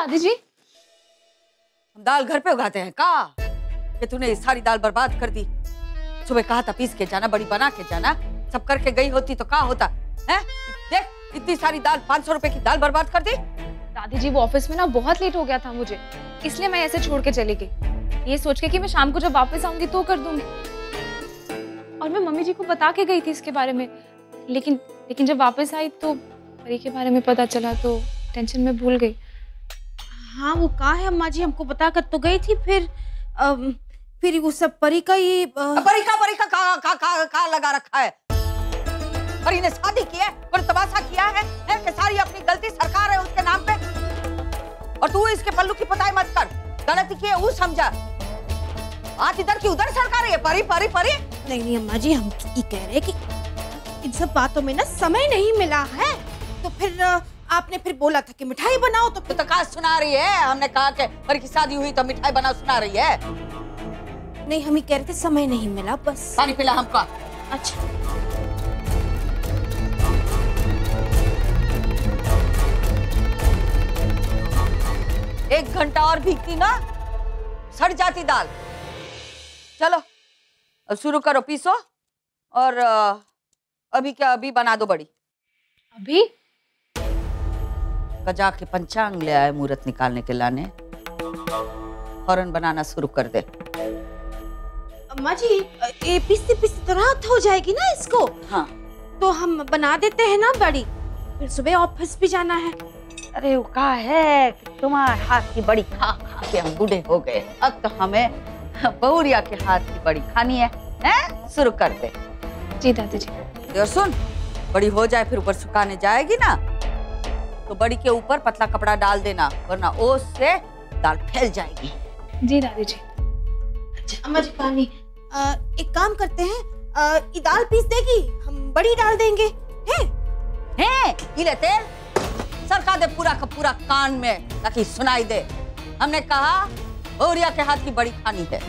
दादी जी? हम दाल घर पे उगाते हैं का? ये तूने सारी दाल बर्बाद कर दी। सुबह कहा था पीस के जाना, बड़ी बना के जाना, सब करके गई होती तो क्या होता है? देख इतनी सारी दाल, 500 रुपए की दाल बर्बाद कर दी। दादी जी वो ऑफिस में ना बहुत लेट हो गया था मुझे, इसलिए मैं ऐसे छोड़ के चली गई, ये सोच के कि मैं शाम को जब वापस आऊंगी तो कर दूंगी। और मैं मम्मी जी को बता के गई थी इसके बारे में, लेकिन जब वापस आई तो परी के बारे में पता चला तो टेंशन में भूल गई। हाँ वो कहाँ है अम्मा जी, हमको बता कर तो गई थी, फिर वो सब परी का ही परी का का लगा रखा है। परी ने शादी किया है और तमाशा किया है कि सारी अपनी गलती सरकार है उसके नाम पे, और तू इसके पल्लू की पताई मत कर। गलती की वो समझा, आज इधर की उधर सरकार है। परी परी परी नहीं अम्मा जी, हम ये कह रहे कि इन सब बातों में ना समय नहीं मिला है, तो फिर आपने फिर बोला था कि मिठाई बनाओ तो कहा सुना रही है। हमने कहा कि परी की शादी हुई तो मिठाई बनाओ सुना रही है। नहीं हम ही कह रहे थे समय नहीं मिला, बस पानी पिला हमको। अच्छा एक घंटा और भीगती ना सड़ जाती दाल। चलो अब शुरू करो, पीसो और अभी क्या अभी बना दो बड़ी। अभी कजा के पंचांग ले आए मुहूर्त निकालने के लाने, फौरन बनाना शुरू कर दे। अम्मा जी ये पीसते तो रात हो जाएगी ना इसको। हाँ तो हम बना देते हैं ना बड़ी, फिर सुबह ऑफिस भी जाना है। अरे वो कहा है तुम्हारे हाथ की बड़ी खा के हम बूढ़े हो गए, अब तो हमें बहुरिया के हाथ की बड़ी खानी है। शुरू कर दे। जी दादी जी। और सुन, बड़ी हो जाए फिर ऊपर सुखाने जाएगी ना, तो बड़ी के ऊपर पतला कपड़ा डाल देना, वरना ओस से दाल फैल जाएगी। जी दादी जी। अच्छा अम्मा जी पानी, एक काम करते हैं, ये दाल पीस देगी हम बड़ी डाल देंगे। तेल सरका दे पूरा का पूरा कान में ताकि सुनाई दे। हमने कहा बहुरिया के हाथ की बड़ी खानी है।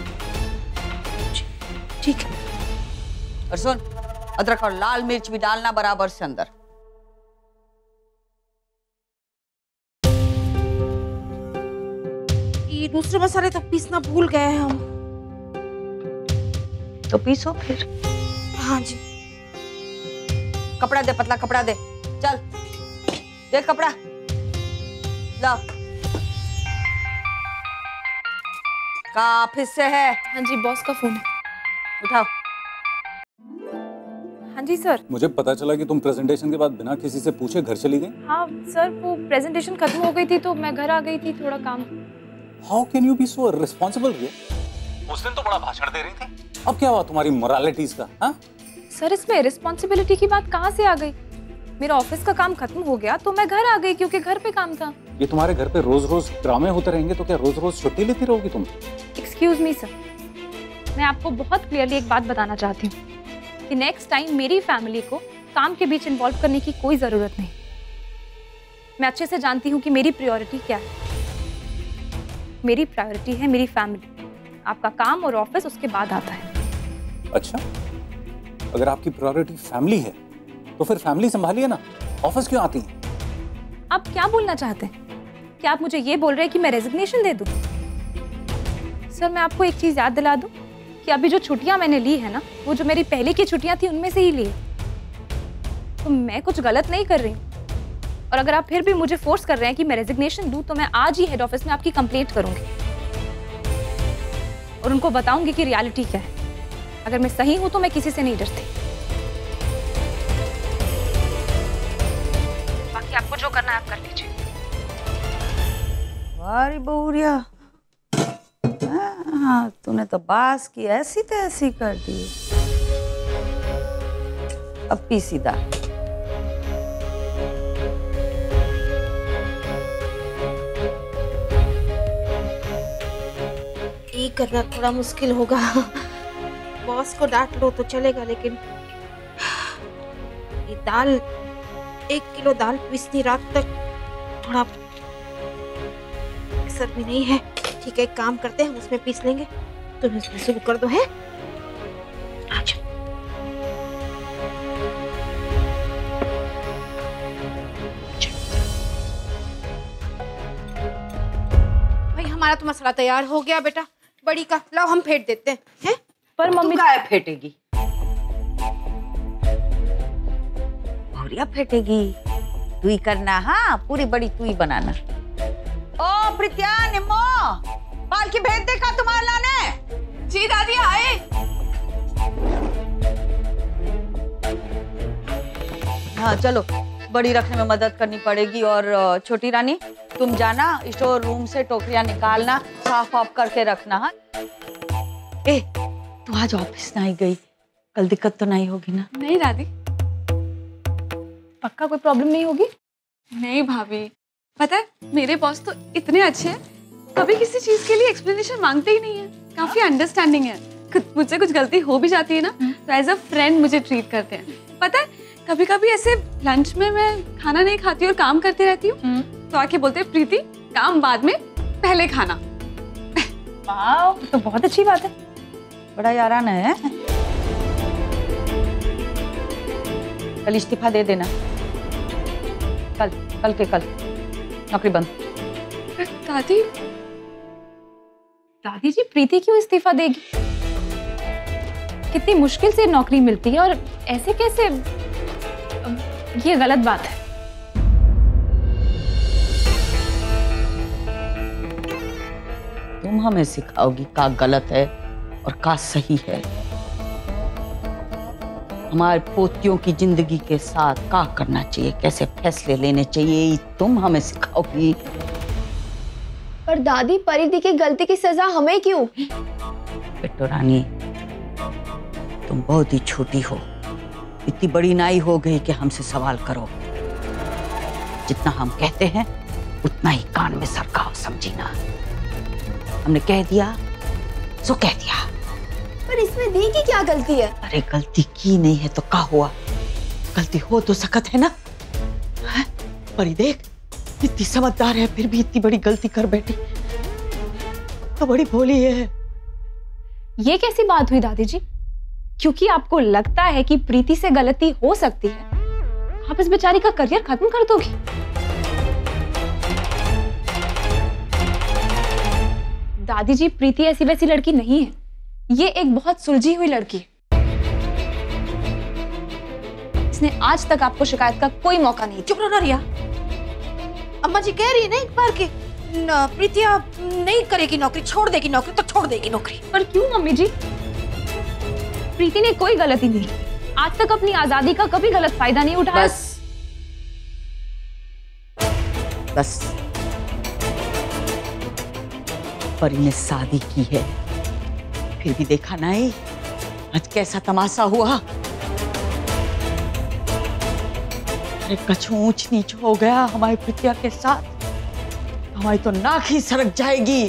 ठीक है। और सुन अदरक और लाल मिर्च भी डालना बराबर से अंदर। ये दूसरे मसाले तो पीसना भूल गए हैं हम, तो पीसो फिर। हाँ जी। कपड़ा दे, पतला कपड़ा दे। चल देख कपड़ा ला, का ऑफिस से है? हाँ जी बॉस का फोन है, उठाओ। हाँ जी सर। मुझे पता चला कि तुम प्रेजेंटेशन के बाद बिना किसी से पूछे घर चली गई। हाँ सर वो प्रेजेंटेशन खत्म हो गई थी तो मैं घर आ गई थी, थोड़ा काम। How can you be so responsible? उस दिन तो बड़ा भाषण दे रही थी, अब क्या हुआ तुम्हारी मोरालिटीज का? हाँ सर इसमें रिस्पॉन्सिबिलिटी की बात कहाँ से आ गई? मेरा ऑफिस का काम खत्म हो गया तो मैं घर आ गई क्योंकि घर पे काम था। ये तुम्हारे घर पे रोज रोज ड्रामे होते रहेंगे तो क्या रोज रोज छुट्टी लेती रहोगी तुम? एक्सक्यूज मी सर, मैं आपको बहुत क्लियरली एक बात बताना चाहती हूँ कि नेक्स्ट टाइम मेरी फैमिली को काम के बीच इन्वॉल्व करने की कोई जरूरत नहीं। मैं अच्छे से जानती हूँ कि मेरी प्रायोरिटी क्या है। मेरी प्रायोरिटी है मेरी फैमिली, आपका काम और ऑफिस उसके बाद आता है। अच्छा अगर आपकी प्रायोरिटी फैमिली है तो फिर फैमिली संभालिए ना, ऑफिस क्यों आती है? आप क्या बोलना चाहते हैं? क्या आप मुझे ये बोल रहे हैं कि मैं रेजिग्नेशन दे दूं? सर मैं आपको एक चीज याद दिला दूं कि अभी जो छुट्टियां मैंने ली है ना, वो जो मेरी पहले की छुट्टियां थी उनमें से ही ली है, तो मैं कुछ गलत नहीं कर रही हूँ। और अगर आप फिर भी मुझे फोर्स कर रहे हैं कि मैं रेजिग्नेशन दूं तो मैं आज ही हेड ऑफिस में आपकी कंप्लेंट करूंगी और उनको बताऊंगी कि रियलिटी क्या है। अगर मैं सही हूँ तो मैं किसी से नहीं डरती। आपको जो करना है आप कर लीजिए। वारी बहुरिया, तूने तो बास की ऐसी तैसी कर दी। अब पीसी दाल। ये करना थोड़ा मुश्किल होगा, बॉस को डांट लो तो चलेगा, लेकिन ये दाल, 1 किलो दाल पीसनी रात तक थोड़ा असर भी नहीं है। ठीक है एक काम करते हैं, हम उसमें पीस लेंगे, तुम इसमें शुरू कर दो है। अच्छा हमारा तो मसला तैयार हो गया बेटा, बड़ी का लाओ हम फेंट देते हैं है? पर मम्मी क्या फेंटेगी? और या फेंटेगी तू ही करना, हाँ पूरी बड़ी तू ही बनाना। ओ प्रीतिया निम्मो पालकी भेज देखा तुम्हारे लाने। जी दादी आए। हाँ चलो बड़ी रखने में मदद करनी पड़ेगी। और छोटी रानी तुम जाना स्टोर रूम से टोकरियां निकालना, साफ ऑफ करके रखना। हाँ ए तू आज ऑफिस नहीं गई, कल दिक्कत तो नहीं होगी ना? नहीं दादी पक्का कोई प्रॉब्लम नहीं होगी। नहीं भाभी पता है मेरे बॉस तो इतने अच्छे हैं, कभी किसी चीज के लिए एक्सप्लेनेशन मांगते ही नहीं है, काफी अंडरस्टैंडिंग है। खुद मुझसे कुछ गलती हो भी जाती है ना तो एज अ फ्रेंड मुझे ट्रीट करते हैं। पता है कभी कभी ऐसे लंच में मैं खाना नहीं खाती और काम करती रहती हूँ तो आके बोलते हैं प्रीति काम बाद में पहले खाना। वाओ तो बहुत अच्छी बात है, बड़ा याराना है। कल इस्तीफा दे देना, कल कल के कल नौकरी बंद। दादी दादी जी प्रीति क्यों इस्तीफा देगी? कितनी मुश्किल से नौकरी मिलती है और ऐसे कैसे? ये गलत बात है। तुम हमें सिखाओगी क्या गलत है और क्या सही है? हमारे पोतियों की जिंदगी के साथ क्या करना चाहिए, कैसे फैसले लेने चाहिए, तुम हमें सिखाओगी? पर दादी परिधि की गलती की सजा हमें क्यों? बेटो रानी तुम बहुत ही छोटी हो, इतनी बड़ी नाई हो गई कि हमसे सवाल करो। जितना हम कहते हैं उतना ही कान में सरकाओ, समझी ना? हमने कह दिया सो कह दिया। पर इसमें दी की क्या गलती है? अरे गलती की नहीं है तो क्या हुआ, गलती हो तो सख्त है ना। है? परी देख इतनी समझदार है फिर भी इतनी बड़ी गलती कर बैठी, तो बड़ी भोली है। ये कैसी बात हुई दादी जी? क्योंकि आपको लगता है कि प्रीति से गलती हो सकती है, आप इस बेचारी का करियर खत्म कर दोगी। दादी जी प्रीति ऐसी वैसी लड़की नहीं है, ये एक बहुत सुलझी हुई लड़की है। इसने आज तक आपको शिकायत का कोई मौका नहीं। चुप रहो रिया, अम्मा जी कह रही है ना एक बार कि प्रीति आप नहीं करेगी नौकरी, छोड़ देगी नौकरी तो छोड़ देगी नौकरी। पर क्यों मम्मी जी? प्रीति ने कोई गलती नहीं, आज तक अपनी आजादी का कभी गलत फायदा नहीं उठाया। बस बस परी ने शादी की है फिर भी देखा नहीं आज कैसा तमाशा हुआ। अरे कछु ऊंच नीच हो गया हमारी प्रीतिया के साथ, हमारी तो नाक ही सरक जाएगी।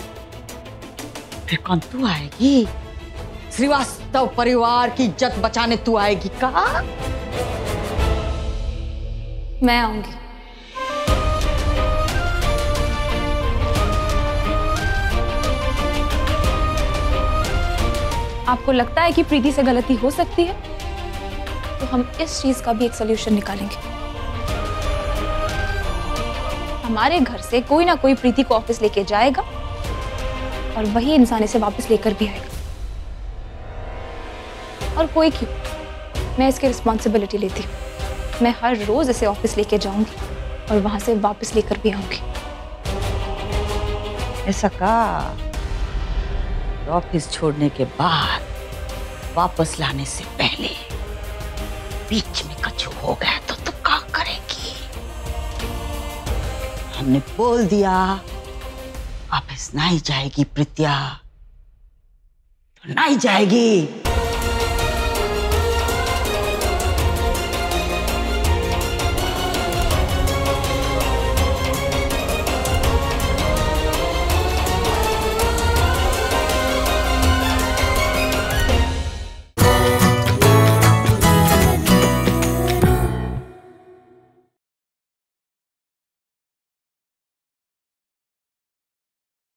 फिर कौन तू आएगी? श्रीवास्तव परिवार की इज्जत बचाने तू आएगी का? मैं आऊंगी। आपको लगता है कि प्रीति से गलती हो सकती है तो हम इस चीज का भी एक सलूशन निकालेंगे। हमारे घर से कोई ना कोई प्रीति को ऑफिस लेके जाएगा और वही इंसान इसे वापस लेकर भी आएगा। और कोई क्यों, मैं इसकी रिस्पॉन्सिबिलिटी लेती हूँ। मैं हर रोज इसे ऑफिस लेके जाऊंगी और वहां से वापस लेकर भी आऊंगी। ऐसा का तो ऑफिस छोड़ने के बाद वापस लाने से पहले बीच में कुछ हो गया तो तू क्या करेगी? हमने बोल दिया ऑफिस नहीं जाएगी प्रीतिया तो नहीं जाएगी।